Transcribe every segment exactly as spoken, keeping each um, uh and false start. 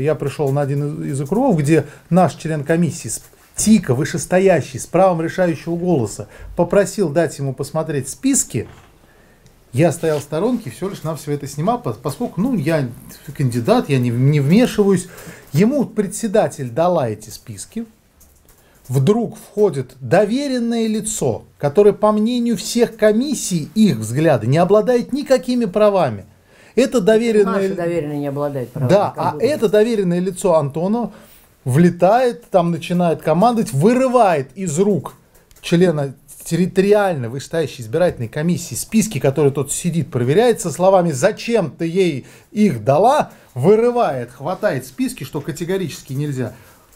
Я пришел на один из округов, где наш член комиссии ТИКа, вышестоящий, с правом решающего голоса, попросил дать ему посмотреть списки. Я стоял в сторонке, все лишь нам все это снимал, поскольку ну, я кандидат, я не, не вмешиваюсь. Ему председатель дала эти списки. Вдруг входит доверенное лицо, которое, по мнению всех комиссий, их взгляды, не обладает никакими правами. Это доверенное... Наше доверенное не обладает правами. Да, а это доверенное лицо Антонова влетает, там начинает командовать, вырывает из рук члена территориальной вышестоящей избирательной комиссии списки, которые тот сидит, проверяет, со словами «зачем ты ей их дала?», вырывает, хватает списки, что категорически нельзя.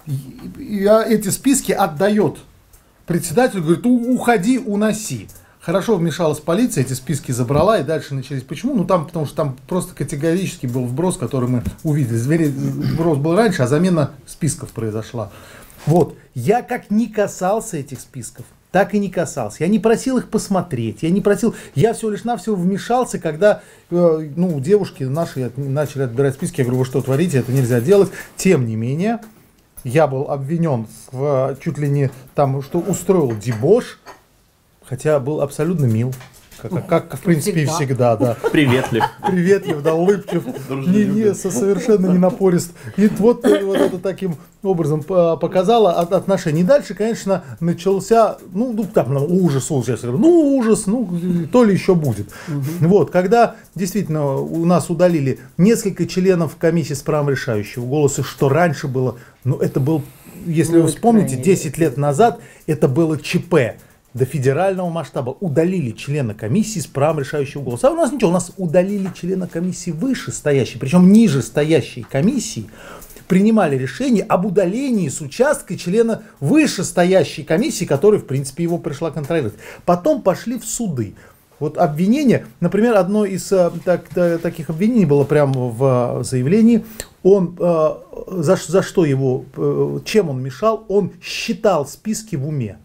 И эти списки отдает председателю, говорит: уходи, уноси. Хорошо вмешалась полиция, эти списки забрала и дальше начались. Почему? Ну там, потому что там просто категорически был вброс, который мы увидели. Вброс был раньше, а замена списков произошла. Вот. Я как не касался этих списков, так и не касался. Я не просил их посмотреть, я не просил... Я всего лишь навсего вмешался, когда э, ну, девушки наши начали отбирать списки. Я говорю: вы что творите, это нельзя делать. Тем не менее, я был обвинен в чуть ли не там, что устроил дебош. Хотя был абсолютно мил, как, как в принципе всегда. и всегда, да. Приветлив. Приветлив, да, улыбчив, не, не, совершенно не напорист. И вот, вот это таким образом показало отношение. И дальше, конечно, начался, ну, ну там, ужас, ужас, ну, ужас, ну, то ли еще будет. Угу. Вот, когда действительно у нас удалили несколько членов комиссии с правом решающего голоса, что раньше было, ну, это был, если ну, вы вспомните, десять лет назад это было ЧП. До федерального масштаба удалили члена комиссии с правом решающего голоса. А у нас ничего, у нас удалили члена комиссии вышестоящей, причем нижестоящей комиссии принимали решение об удалении с участка члена вышестоящей комиссии, которая, в принципе, его пришла контролировать. Потом пошли в суды. Вот обвинение, например, одно из так, таких обвинений было прямо в заявлении. Он, за, за что его, чем он мешал, он считал списки в уме.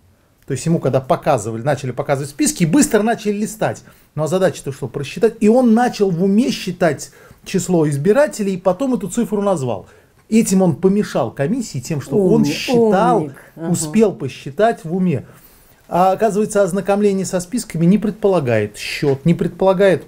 То есть ему, когда показывали, начали показывать списки, быстро начали листать. Ну а задача-то что? Просчитать. И он начал в уме считать число избирателей, и потом эту цифру назвал. Этим он помешал комиссии тем, что умник, он считал, ага. успел посчитать в уме. А оказывается, ознакомление со списками не предполагает счет, не предполагает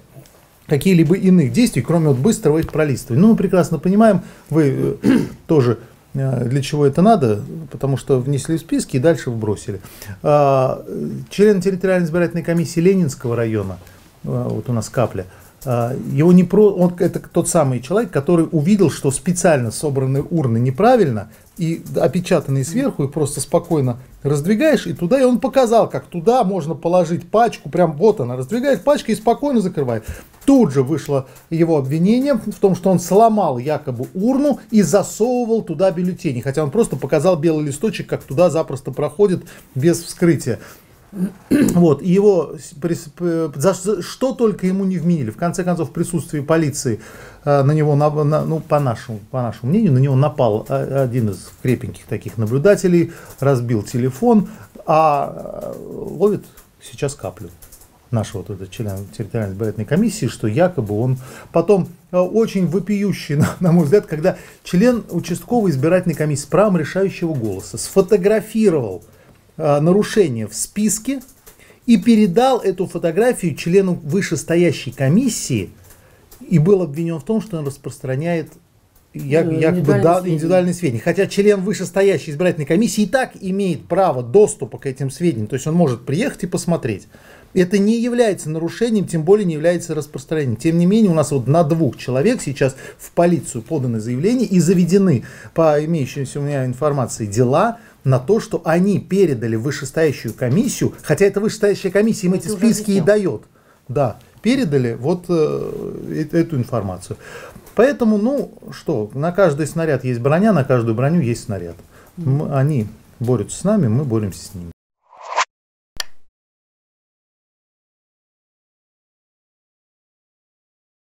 какие-либо иных действий, кроме вот быстрого их пролистывания. Ну мы прекрасно понимаем, вы э, тоже... Для чего это надо? Потому что внесли в списки и дальше вбросили. Член территориальной избирательной комиссии Ленинского района, вот у нас Капля, его не про... он, это тот самый человек, который увидел, что специально собранные урны неправильно и опечатанные сверху, и просто спокойно раздвигаешь, и туда, и он показал, как туда можно положить пачку, прям вот она, раздвигает пачку и спокойно закрывает. Тут же вышло его обвинение в том, что он сломал якобы урну и засовывал туда бюллетени, хотя он просто показал белый листочек, как туда запросто проходит без вскрытия. Вот, и его, за что только ему не вменили, в конце концов в присутствии полиции на него, на, на, ну, по, нашему, по нашему мнению, на него напал один из крепеньких таких наблюдателей, разбил телефон, а ловит сейчас Каплю, нашего вот этого члена территориальной избирательной комиссии, что якобы он потом очень вопиющий, на, на мой взгляд, когда член участковой избирательной комиссии с правом решающего голоса сфотографировал нарушение в списке и передал эту фотографию члену вышестоящей комиссии и был обвинен в том, что он распространяет якобы индивидуальные сведения. Хотя член вышестоящей избирательной комиссии и так имеет право доступа к этим сведениям, то есть он может приехать и посмотреть. Это не является нарушением, тем более не является распространением. Тем не менее, у нас вот на двух человек сейчас в полицию поданы заявления и заведены, по имеющейся у меня информации, дела на то, что они передали вышестоящую комиссию, хотя эта вышестоящая комиссия им эти списки и дает, да, передали вот э, эту информацию. Поэтому, ну что, на каждый снаряд есть броня, на каждую броню есть снаряд. Мы, они борются с нами, мы боремся с ними.